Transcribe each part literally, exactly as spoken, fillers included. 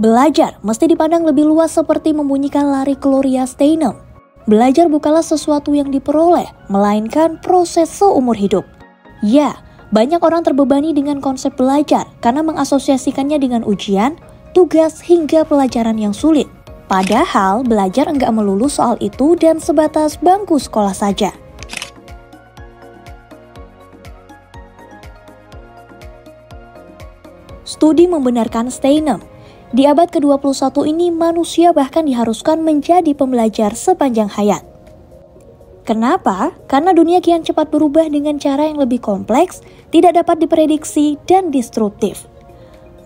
Belajar mesti dipandang lebih luas seperti membunyikan lari Gloria Steinem. Belajar bukanlah sesuatu yang diperoleh, melainkan proses seumur hidup. Ya, banyak orang terbebani dengan konsep belajar karena mengasosiasikannya dengan ujian, tugas, hingga pelajaran yang sulit. Padahal, belajar enggak melulu soal itu dan sebatas bangku sekolah saja. Studi membenarkan Steinem. Di abad ke dua puluh satu ini, manusia bahkan diharuskan menjadi pembelajar sepanjang hayat. Kenapa? Karena dunia kian cepat berubah dengan cara yang lebih kompleks, tidak dapat diprediksi, dan disruptif.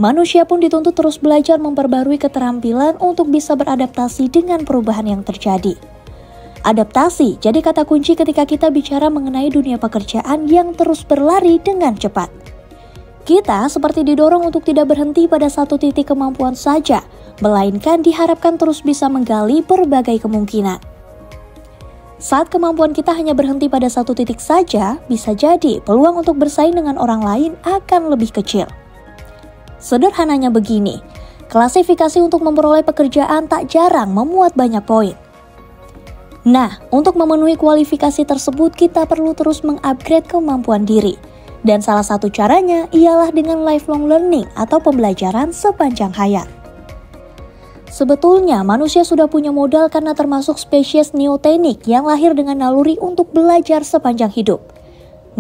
Manusia pun dituntut terus belajar memperbarui keterampilan untuk bisa beradaptasi dengan perubahan yang terjadi. Adaptasi jadi kata kunci ketika kita bicara mengenai dunia pekerjaan yang terus berlari dengan cepat. Kita seperti didorong untuk tidak berhenti pada satu titik kemampuan saja, melainkan diharapkan terus bisa menggali berbagai kemungkinan. Saat kemampuan kita hanya berhenti pada satu titik saja, bisa jadi peluang untuk bersaing dengan orang lain akan lebih kecil. Sederhananya begini, klasifikasi untuk memperoleh pekerjaan tak jarang memuat banyak poin. Nah, untuk memenuhi kualifikasi tersebut kita perlu terus mengupgrade kemampuan diri. Dan salah satu caranya ialah dengan lifelong learning atau pembelajaran sepanjang hayat. Sebetulnya manusia sudah punya modal karena termasuk spesies neotenik yang lahir dengan naluri untuk belajar sepanjang hidup.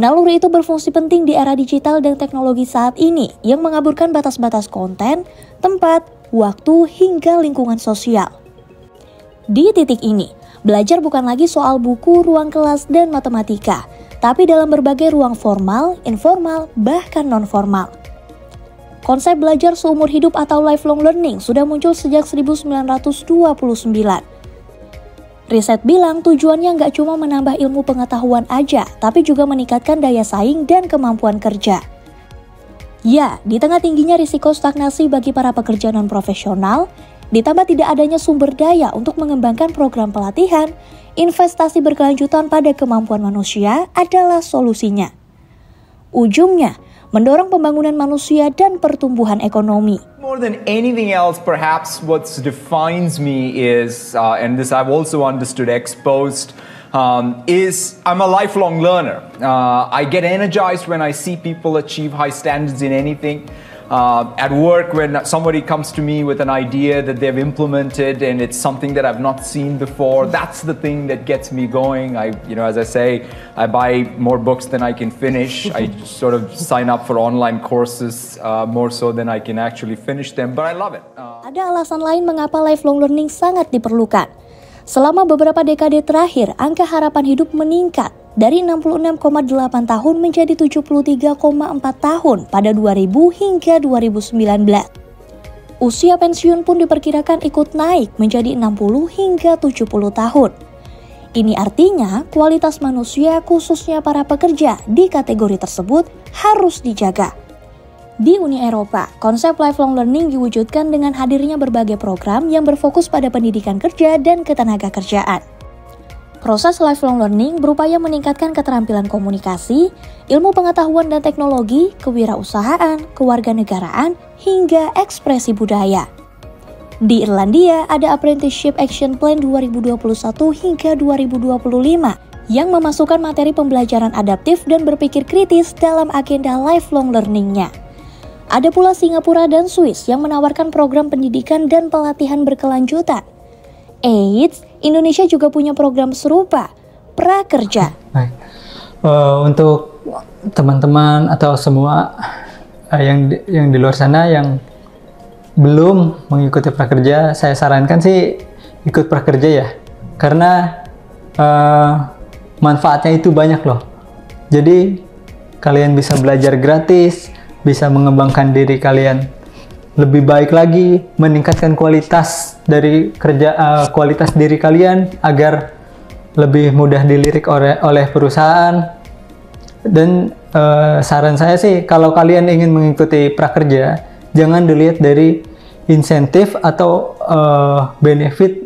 Naluri itu berfungsi penting di era digital dan teknologi saat ini yang mengaburkan batas-batas konten, tempat, waktu, hingga lingkungan sosial. Di titik ini, belajar bukan lagi soal buku, ruang kelas, dan matematika, tapi dalam berbagai ruang formal, informal, bahkan non-formal. Konsep belajar seumur hidup atau lifelong learning sudah muncul sejak seribu sembilan ratus dua puluh sembilan. Riset bilang tujuannya nggak cuma menambah ilmu pengetahuan aja, tapi juga meningkatkan daya saing dan kemampuan kerja. Ya, di tengah tingginya risiko stagnasi bagi para pekerja non-profesional, ditambah tidak adanya sumber daya untuk mengembangkan program pelatihan, investasi berkelanjutan pada kemampuan manusia adalah solusinya. Ujungnya, mendorong pembangunan manusia dan pertumbuhan ekonomi. More than anything else, perhaps what defines me is, uh, and this I've also understood exposed, um, is I'm a lifelong learner. Uh, I get energized when I see people achieve high standards in anything. Uh, at work, when somebody comes to me with an idea that they've implemented and it's something that I've not seen before, that's the thing that gets me going. I, you know, as I say, I buy more books than I can finish. I sort of sign up for online courses uh, more so than I can actually finish them, but I love it. Uh... Ada alasan lain mengapa lifelong learning sangat diperlukan. Selama beberapa dekade terakhir, angka harapan hidup meningkat dari enam puluh enam koma delapan tahun menjadi tujuh puluh tiga koma empat tahun pada dua ribu hingga dua ribu sembilan belas. Usia pensiun pun diperkirakan ikut naik menjadi enam puluh hingga tujuh puluh tahun. Ini artinya kualitas manusia khususnya para pekerja di kategori tersebut harus dijaga. Di Uni Eropa, konsep lifelong learning diwujudkan dengan hadirnya berbagai program yang berfokus pada pendidikan kerja dan ketenagakerjaan. Proses lifelong learning berupaya meningkatkan keterampilan komunikasi, ilmu pengetahuan dan teknologi, kewirausahaan, kewarganegaraan, hingga ekspresi budaya. Di Irlandia ada Apprenticeship Action Plan dua ribu dua puluh satu hingga dua ribu dua puluh lima yang memasukkan materi pembelajaran adaptif dan berpikir kritis dalam agenda lifelong learning-nya. Ada pula Singapura dan Swiss yang menawarkan program pendidikan dan pelatihan berkelanjutan. Eits, Indonesia juga punya program serupa, Prakerja. Baik. Uh, untuk teman-teman atau semua uh, yang di, yang di luar sana yang belum mengikuti Prakerja, saya sarankan sih ikut Prakerja ya, karena uh, manfaatnya itu banyak loh. Jadi kalian bisa belajar gratis, bisa mengembangkan diri kalian lebih baik lagi, meningkatkan kualitas dari kerja uh, kualitas diri kalian agar lebih mudah dilirik oleh, oleh perusahaan. Dan uh, saran saya sih kalau kalian ingin mengikuti Prakerja, jangan dilihat dari insentif atau uh, benefit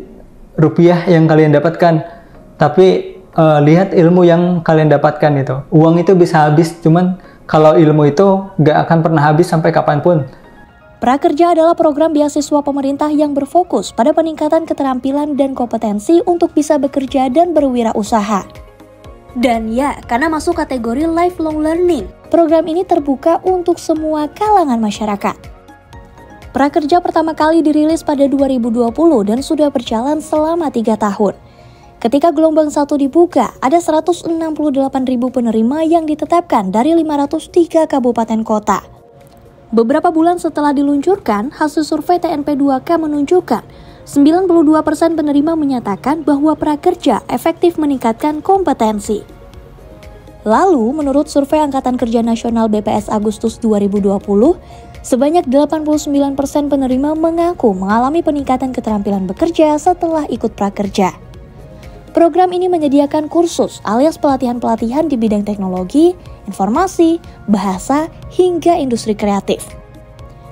rupiah yang kalian dapatkan, tapi uh, lihat ilmu yang kalian dapatkan itu. Uang itu bisa habis, cuman kalau ilmu itu nggak akan pernah habis sampai kapanpun. Prakerja adalah program beasiswa pemerintah yang berfokus pada peningkatan keterampilan dan kompetensi untuk bisa bekerja dan berwirausaha. Dan ya, karena masuk kategori lifelong learning, program ini terbuka untuk semua kalangan masyarakat. Prakerja pertama kali dirilis pada dua ribu dua puluh dan sudah berjalan selama tiga tahun. Ketika gelombang satu dibuka, ada seratus enam puluh delapan ribu penerima yang ditetapkan dari lima ratus tiga kabupaten kota. Beberapa bulan setelah diluncurkan, hasil survei T N P dua K menunjukkan sembilan puluh dua persen penerima menyatakan bahwa prakerja efektif meningkatkan kompetensi. Lalu, menurut survei Angkatan Kerja Nasional B P S Agustus dua ribu dua puluh, sebanyak delapan puluh sembilan persen penerima mengaku mengalami peningkatan keterampilan bekerja setelah ikut prakerja. Program ini menyediakan kursus alias pelatihan-pelatihan di bidang teknologi, informasi, bahasa, hingga industri kreatif.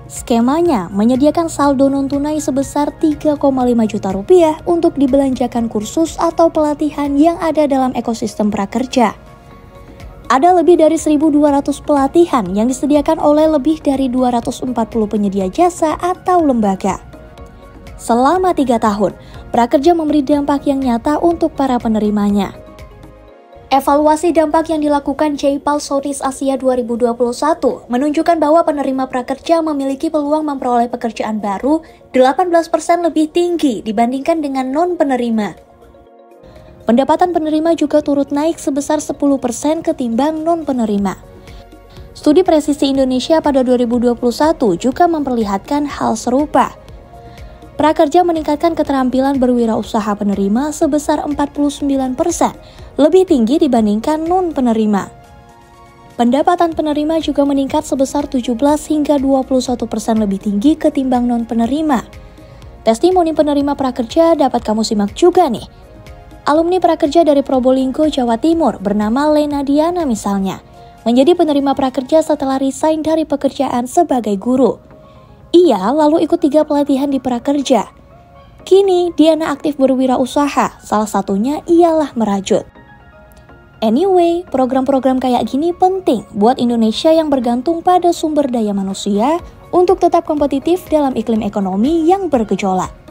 Skemanya menyediakan saldo non-tunai sebesar tiga koma lima juta rupiah untuk dibelanjakan kursus atau pelatihan yang ada dalam ekosistem prakerja. Ada lebih dari seribu dua ratus pelatihan yang disediakan oleh lebih dari dua ratus empat puluh penyedia jasa atau lembaga. Selama tiga tahun, prakerja memberi dampak yang nyata untuk para penerimanya. Evaluasi dampak yang dilakukan J-P A L Asia dua ribu dua puluh satu menunjukkan bahwa penerima prakerja memiliki peluang memperoleh pekerjaan baru delapan belas persen lebih tinggi dibandingkan dengan non-penerima. Pendapatan penerima juga turut naik sebesar sepuluh persen ketimbang non-penerima. Studi Presisi Indonesia pada dua ribu dua puluh satu juga memperlihatkan hal serupa. Prakerja meningkatkan keterampilan berwirausaha penerima sebesar empat puluh sembilan persen, lebih tinggi dibandingkan non-penerima. Pendapatan penerima juga meningkat sebesar tujuh belas hingga dua puluh satu persen lebih tinggi ketimbang non-penerima. Testimoni penerima prakerja dapat kamu simak juga nih. Alumni prakerja dari Probolinggo, Jawa Timur bernama Lena Diana misalnya, menjadi penerima prakerja setelah resign dari pekerjaan sebagai guru. Ia lalu ikut tiga pelatihan di prakerja. Kini, Diana aktif berwirausaha, salah satunya ialah merajut. Anyway, program-program kayak gini penting buat Indonesia yang bergantung pada sumber daya manusia untuk tetap kompetitif dalam iklim ekonomi yang bergejolak.